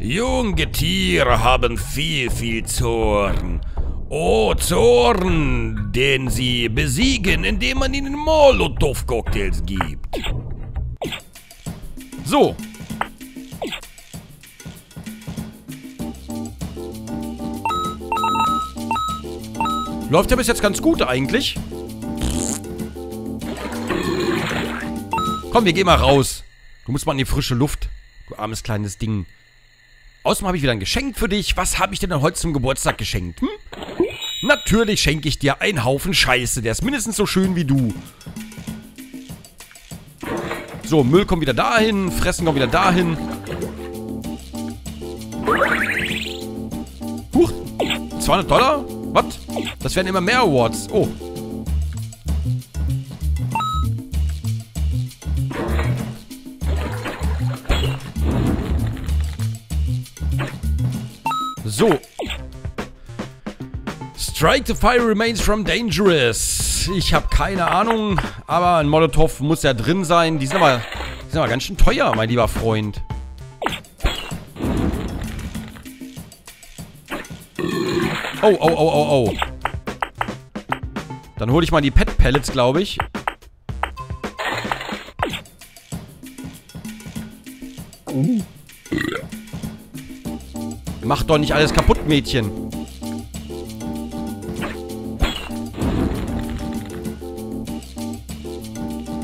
Junge Tiere haben viel Zorn. Oh, Zorn, den sie besiegen, indem man ihnen Molotow-Cocktails gibt. So. Läuft ja bis jetzt ganz gut eigentlich. Komm, wir gehen mal raus. Du musst mal in die frische Luft, du armes kleines Ding. Außerdem habe ich wieder ein Geschenk für dich. Was habe ich denn heute zum Geburtstag geschenkt? Hm? Natürlich schenke ich dir einen Haufen Scheiße. Der ist mindestens so schön wie du. So, Müll kommt wieder dahin. Fressen kommt wieder dahin. Huch. $200? Was? Das werden immer mehr Awards. Oh. So. Strike the fire remains from dangerous. Ich habe keine Ahnung, aber ein Molotow muss ja drin sein. Die sind aber ganz schön teuer, mein lieber Freund. Oh. Dann hole ich mal die Pet Pellets, glaube ich. Mach doch nicht alles kaputt, Mädchen.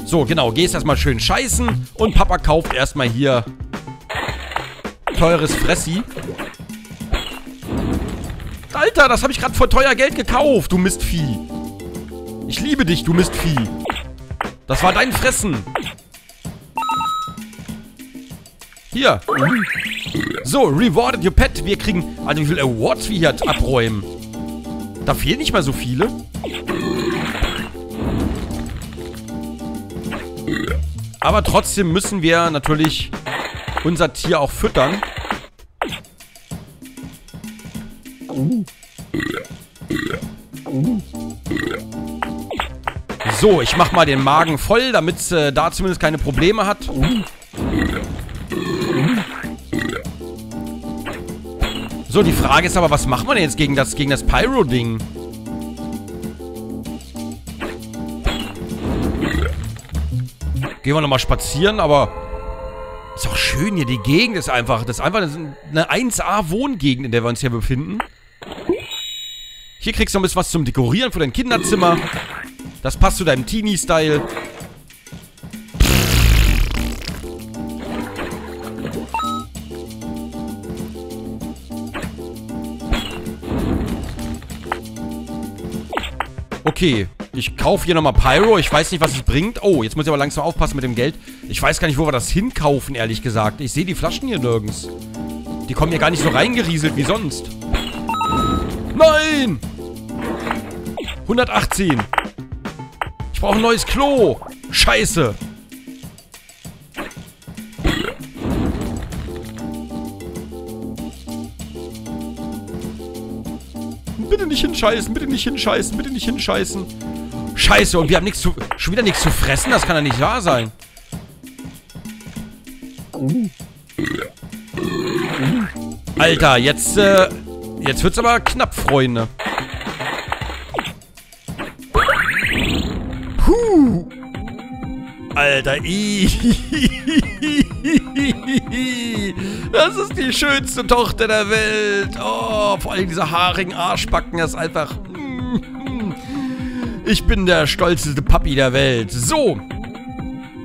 So, genau. Gehst erstmal schön scheißen. Und Papa kauft erstmal hier teures Fressi. Alter, das habe ich gerade für teuer Geld gekauft, du Mistvieh. Ich liebe dich, du Mistvieh. Das war dein Fressen. Hier. So, rewarded your pet. Wir kriegen... Also wie viele Awards wir hier abräumen. Da fehlen nicht mal so viele. Aber trotzdem müssen wir natürlich unser Tier auch füttern. So, ich mach mal den Magen voll, damit es da zumindest keine Probleme hat. So, die Frage ist aber, was macht man jetzt gegen das Pyro-Ding? Gehen wir nochmal spazieren, aber... Ist auch schön hier, die Gegend ist einfach... Das ist eine 1A-Wohngegend, in der wir uns hier befinden. Hier kriegst du noch ein bisschen was zum Dekorieren für dein Kinderzimmer. Das passt zu deinem Teenie-Style. Okay, ich kaufe hier nochmal Pyro. Ich weiß nicht, was es bringt. Oh, jetzt muss ich aber langsam aufpassen mit dem Geld. Ich weiß gar nicht, wo wir das hinkaufen, ehrlich gesagt. Ich sehe die Flaschen hier nirgends. Die kommen hier gar nicht so reingerieselt wie sonst. Nein! 118. Ich brauche ein neues Klo. Scheiße. Bitte nicht hinscheißen, bitte nicht hinscheißen, bitte nicht hinscheißen. Scheiße, und wir haben schon wieder nichts zu fressen? Das kann ja nicht wahr sein. Alter, jetzt wird's aber knapp, Freunde. Puh. Alter, das ist die schönste Tochter der Welt. Oh, vor allem diese haarigen Arschbacken, das ist einfach... Ich bin der stolzeste Papi der Welt. So.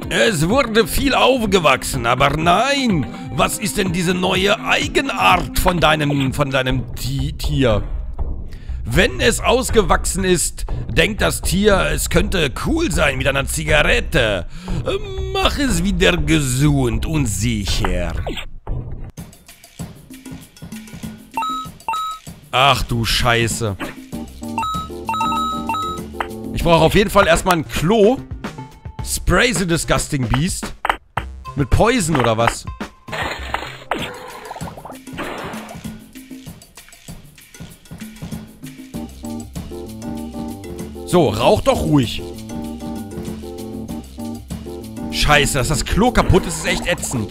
Es wurde viel aufgewachsen, aber nein. Was ist denn diese neue Eigenart von deinem Tier? Wenn es ausgewachsen ist, denkt das Tier, es könnte cool sein mit einer Zigarette. Mach es wieder gesund und sicher. Ach du Scheiße. Ich brauche auf jeden Fall erstmal ein Klo. Spray the disgusting beast. Mit Poison oder was? So, rauch doch ruhig. Scheiße, dass das Klo kaputt ist, ist echt ätzend.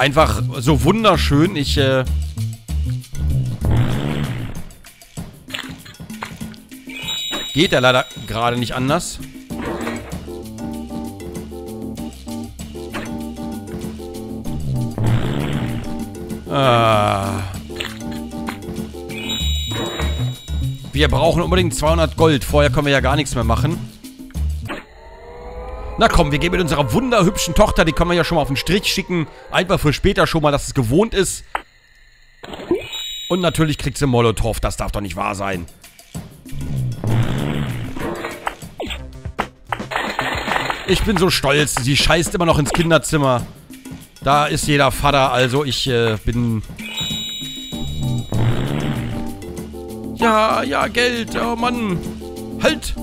einfach so wunderschön. Ich, geht ja leider gerade nicht anders. Wir brauchen unbedingt 200 Gold. Vorher können wir ja gar nichts mehr machen. Na komm, wir gehen mit unserer wunderhübschen Tochter. Die können wir ja schon mal auf den Strich schicken. Einfach für später schon mal, dass es gewohnt ist. Und natürlich kriegt sie Molotow. Das darf doch nicht wahr sein. Ich bin so stolz. Sie scheißt immer noch ins Kinderzimmer. Da ist jeder Vater. Also ich bin... Ja, ja, Geld. Oh Mann. Halt.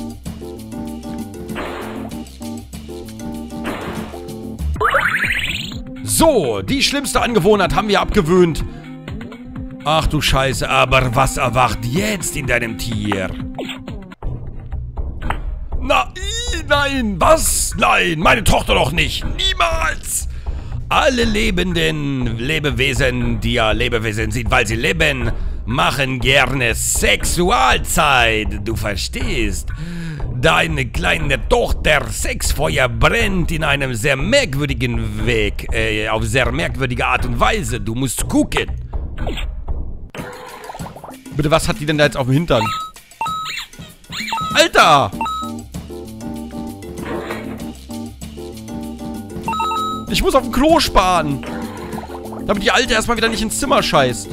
So, die schlimmste Angewohnheit haben wir abgewöhnt. Ach du Scheiße, aber was erwacht jetzt in deinem Tier? Na, nein, was? Nein, meine Tochter doch nicht. Niemals. Alle lebenden Lebewesen, die ja Lebewesen sind, weil sie leben, machen gerne Sexualzeit. Du verstehst? Deine kleine Tochter Sexfeuer brennt in einem sehr merkwürdigen Weg, auf sehr merkwürdige Art und Weise. Du musst gucken. Bitte, was hat die denn da jetzt auf dem Hintern? Alter! Ich muss auf dem Klo sparen. Damit die Alte erstmal wieder nicht ins Zimmer scheißt.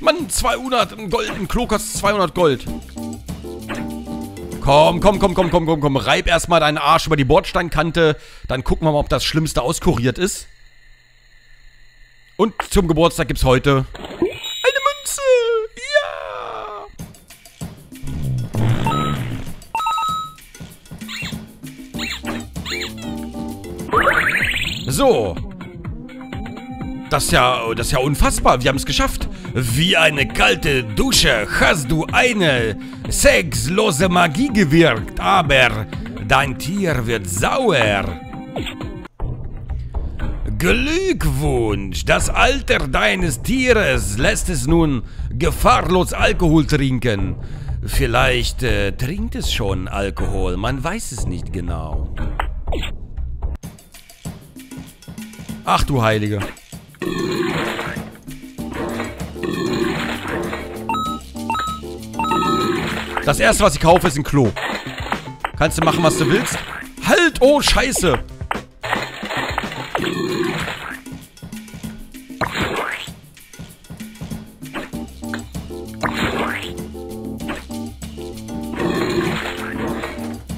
Mann, 200 Gold. Ein Klo kostet 200 Gold. Komm. Reib erstmal deinen Arsch über die Bordsteinkante. Dann gucken wir mal, ob das Schlimmste auskuriert ist. Und zum Geburtstag gibt's heute... eine Münze! Ja! So. Das ist ja unfassbar. Wir haben es geschafft. Wie eine kalte Dusche hast du eine sexlose Magie gewirkt, aber dein Tier wird sauer. Glückwunsch! Das Alter deines Tieres lässt es nun gefahrlos Alkohol trinken. Vielleicht trinkt es schon Alkohol, man weiß es nicht genau. Ach du Heilige. Das erste, was ich kaufe, ist ein Klo. Kannst du machen, was du willst? Halt! Oh, Scheiße!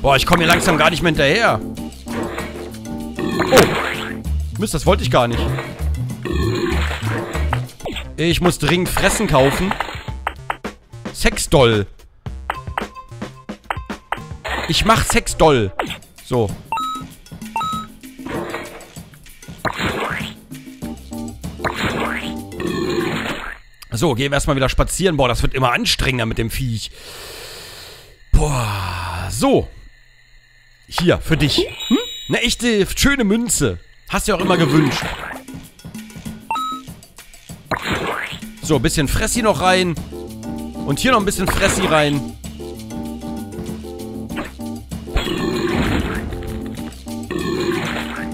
Boah, ich komme hier langsam gar nicht mehr hinterher. Oh! Mist, das wollte ich gar nicht. Ich muss dringend Fressen kaufen. Sexdoll. Ich mach Sexdoll. So. So, gehen wir erstmal wieder spazieren. Boah, das wird immer anstrengender mit dem Viech. Boah. So. Hier, für dich. Hm? Eine echte, schöne Münze. Hast du ja auch immer gewünscht. So, ein bisschen Fressi noch rein. Und hier noch ein bisschen Fressi rein.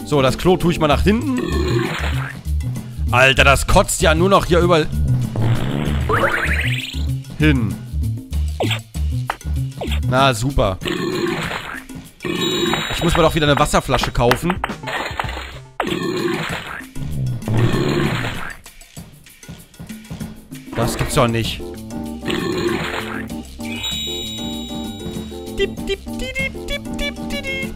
So, das Klo tue ich mal nach hinten. Alter, das kotzt ja nur noch hier überall hin. Na, super. Ich muss mir doch wieder eine Wasserflasche kaufen. Das gibt's doch nicht. Dip, dip, dip, dip, dip, dip, dip, dip.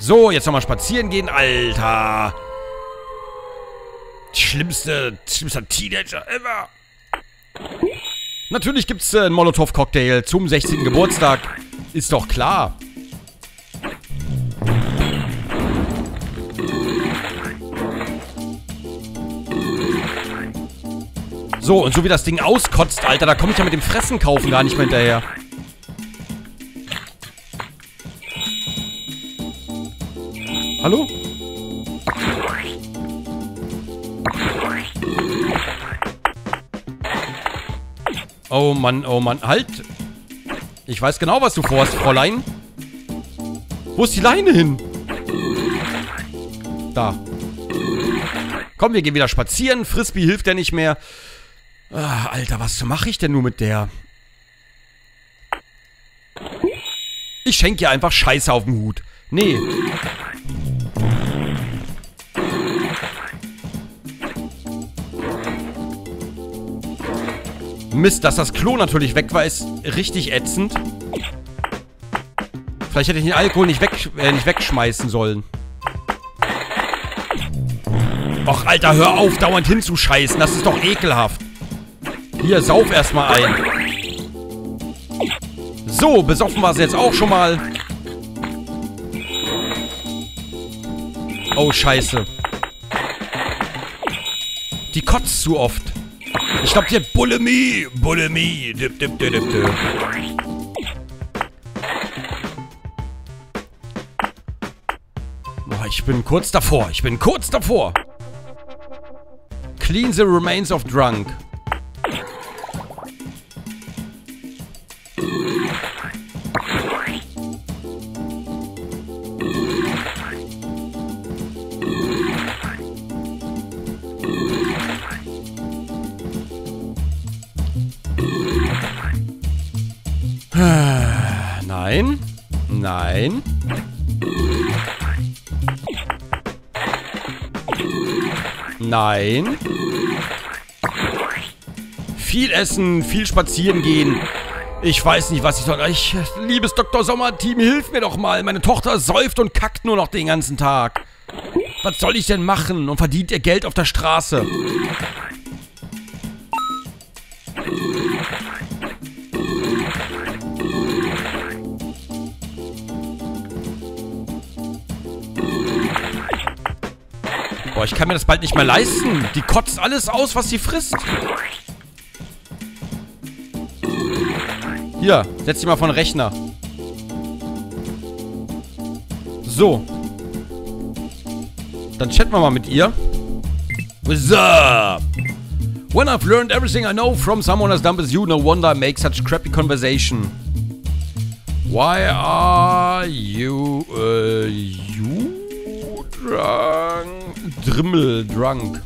So, jetzt nochmal spazieren gehen. Alter. Schlimmster Teenager ever. Natürlich gibt's einen Molotow-Cocktail zum 16. Geburtstag. Ist doch klar. So, und so wie das Ding auskotzt, Alter, da komme ich ja mit dem Fressen kaufen gar nicht mehr hinterher. Hallo? Oh Mann, oh Mann. Halt! Ich weiß genau, was du vorhast, Fräulein. Wo ist die Leine hin? Da. Komm, wir gehen wieder spazieren. Frisbee hilft ja nicht mehr. Ah, Alter, was mache ich denn nur mit der? Ich schenke ihr einfach Scheiße auf den Hut. Nee. Mist, dass das Klo natürlich weg war, ist richtig ätzend. Vielleicht hätte ich den Alkohol nicht wegschmeißen sollen. Och, Alter, hör auf, dauernd hinzuscheißen. Das ist doch ekelhaft. Hier, sauf erstmal ein. So, besoffen war sie jetzt auch schon mal. Oh, scheiße. Die kotzt zu oft. Ich glaube, die hat Bulimie. Bulimie. Dip, dip, dip, dip, dip. Boah, ich bin kurz davor. Ich bin kurz davor. Clean the remains of drunk. Nein. Nein. Nein. Viel essen, viel spazieren gehen. Ich weiß nicht, was ich soll. Liebes Dr. Sommer-Team, hilf mir doch mal. Meine Tochter säuft und kackt nur noch den ganzen Tag. Was soll ich denn machen? Und verdient ihr Geld auf der Straße? Boah, ich kann mir das bald nicht mehr leisten. Die kotzt alles aus, was sie frisst. Hier, setz dich mal von Rechner. So. Dann chatten wir mal mit ihr. What's up? When I've learned everything I know from someone as dumb as you, no wonder I make such crappy conversation. Why are you... you drunk? Drimmel, drunk.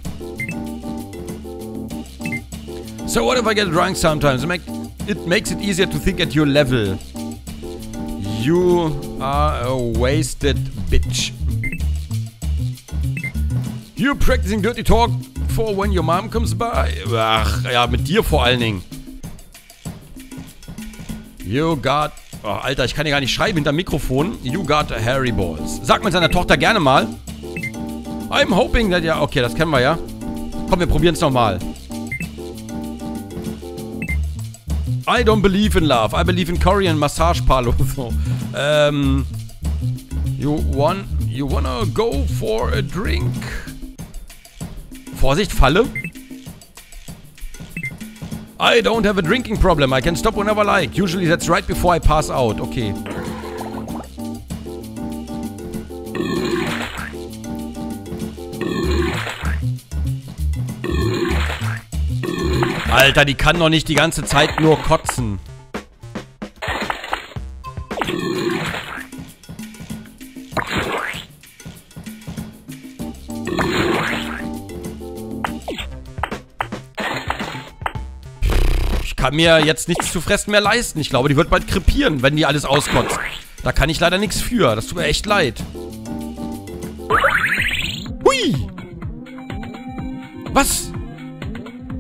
So what if I get drunk sometimes? It makes it easier to think at your level. You are a wasted bitch. You're practicing dirty talk for when your mom comes by. Ach, ja, mit dir vor allen Dingen. You got... Oh, Alter, ich kann ja gar nicht schreiben hinterm Mikrofon. You got a hairy balls. Sagt man seiner Tochter gerne mal. I'm hoping that... Ja, okay, das kennen wir ja. Komm, wir probieren es nochmal. I don't believe in love. I believe in Korean Massage Parlor. So. You wanna go for a drink? Vorsicht, Falle. I don't have a drinking problem. I can stop whenever I like. Usually that's right before I pass out. Okay. Alter, die kann doch nicht die ganze Zeit nur kotzen. Ich kann mir jetzt nichts zu fressen mehr leisten. Ich glaube, die wird bald krepieren, wenn die alles auskotzt. Da kann ich leider nichts für. Das tut mir echt leid. Hui! Was?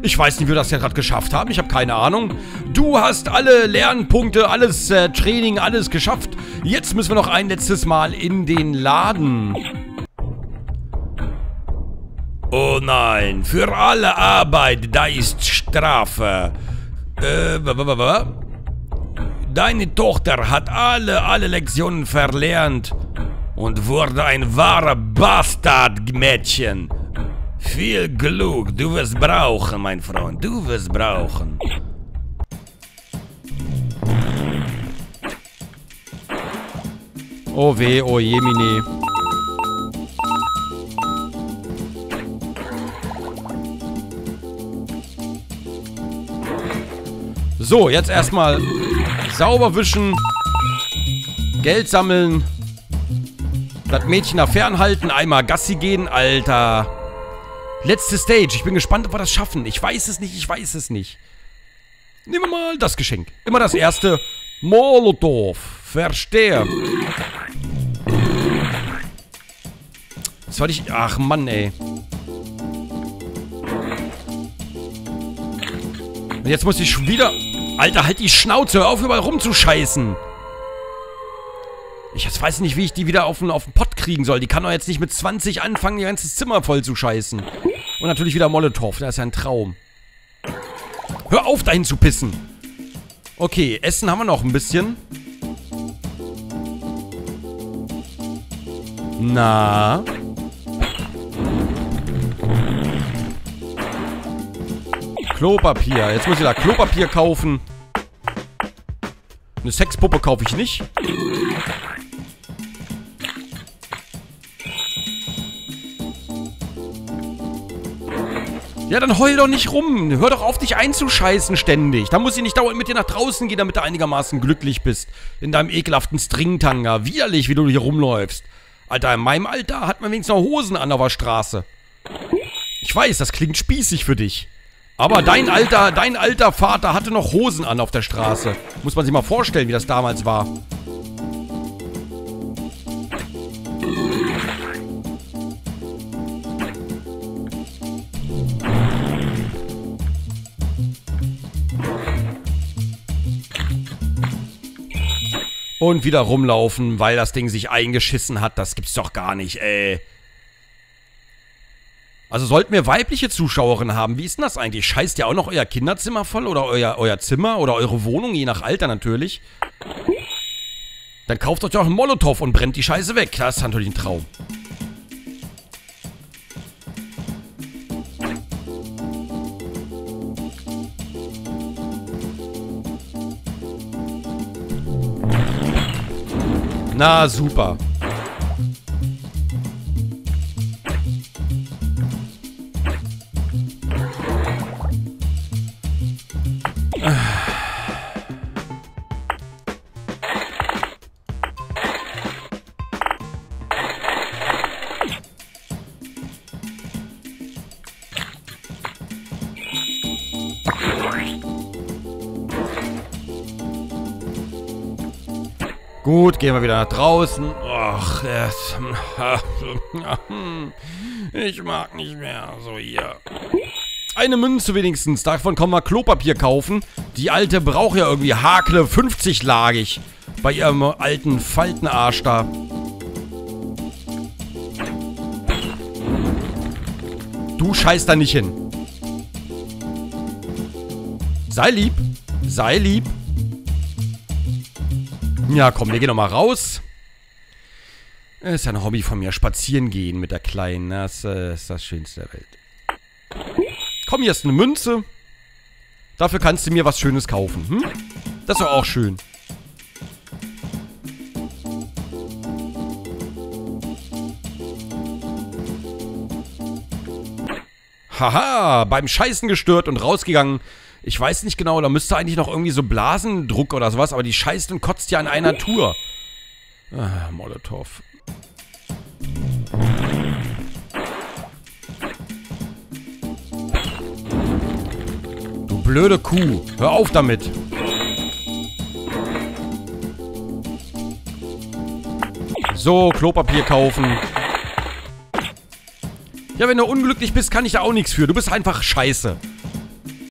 Ich weiß nicht, wie wir das ja gerade geschafft haben. Ich habe keine Ahnung. Du hast alle Lernpunkte, alles Training, alles geschafft. Jetzt müssen wir noch ein letztes Mal in den Laden. Oh nein, für alle Arbeit, da ist Strafe. Deine Tochter hat alle Lektionen verlernt und wurde ein wahrer Bastardmädchen. Viel Glück, du wirst brauchen, mein Freund, du wirst brauchen. Oh weh, oh jemine. So, jetzt erstmal sauber wischen, Geld sammeln, das Mädchen da fernhalten, einmal Gassi gehen, Alter. Letzte Stage, ich bin gespannt, ob wir das schaffen. Ich weiß es nicht, ich weiß es nicht. Nehmen wir mal das Geschenk. Immer das erste. Molotow. Verstehe. Das war nicht... Ach Mann, ey. Und jetzt muss ich schon wieder... Alter, halt die Schnauze. Hör auf, überall rumzuscheißen. Ich jetzt weiß nicht, wie ich die wieder auf den Pott kriegen soll. Die kann doch jetzt nicht mit 20 anfangen, ihr ganzes Zimmer voll zu scheißen. Und natürlich wieder Molotow. Das ist ja ein Traum. Hör auf, dahin zu pissen. Okay, Essen haben wir noch ein bisschen. Na... Klopapier. Jetzt muss ich da Klopapier kaufen. Eine Sexpuppe kaufe ich nicht. Ja, dann heul doch nicht rum. Hör doch auf, dich einzuscheißen ständig. Da muss ich nicht dauernd mit dir nach draußen gehen, damit du einigermaßen glücklich bist. In deinem ekelhaften Stringtanga. Widerlich, wie du hier rumläufst. Alter, in meinem Alter hat man wenigstens noch Hosen an der Straße. Ich weiß, das klingt spießig für dich. Aber dein alter Vater hatte noch Hosen an auf der Straße. Muss man sich mal vorstellen, wie das damals war. Und wieder rumlaufen, weil das Ding sich eingeschissen hat. Das gibt's doch gar nicht, ey. Also sollten wir weibliche Zuschauerinnen haben, wie ist denn das eigentlich? Scheißt ihr auch noch euer Kinderzimmer voll oder euer Zimmer oder eure Wohnung, je nach Alter natürlich? Dann kauft euch doch einen Molotow und brennt die Scheiße weg. Das ist natürlich ein Traum. Na, super. Gut, gehen wir wieder nach draußen. Ach, ich mag nicht mehr. So, hier. Eine Münze wenigstens. Davon kommen wir Klopapier kaufen. Die alte braucht ja irgendwie Hakle 50-lagig. Bei ihrem alten Faltenarsch da. Du scheißt da nicht hin. Sei lieb. Sei lieb. Ja, komm, wir gehen nochmal raus. Ist ja ein Hobby von mir. Spazieren gehen mit der Kleinen. Das ist das Schönste der Welt. Komm, hier ist eine Münze. Dafür kannst du mir was Schönes kaufen. Hm? Das ist doch auch schön. Haha, beim Scheißen gestört und rausgegangen. Ich weiß nicht genau, da müsste eigentlich noch irgendwie so Blasendruck oder sowas, aber die scheißt und kotzt ja in einer Tour. Ah, Molotow. Du blöde Kuh, hör auf damit. So, Klopapier kaufen. Ja, wenn du unglücklich bist, kann ich da auch nichts für. Du bist einfach scheiße.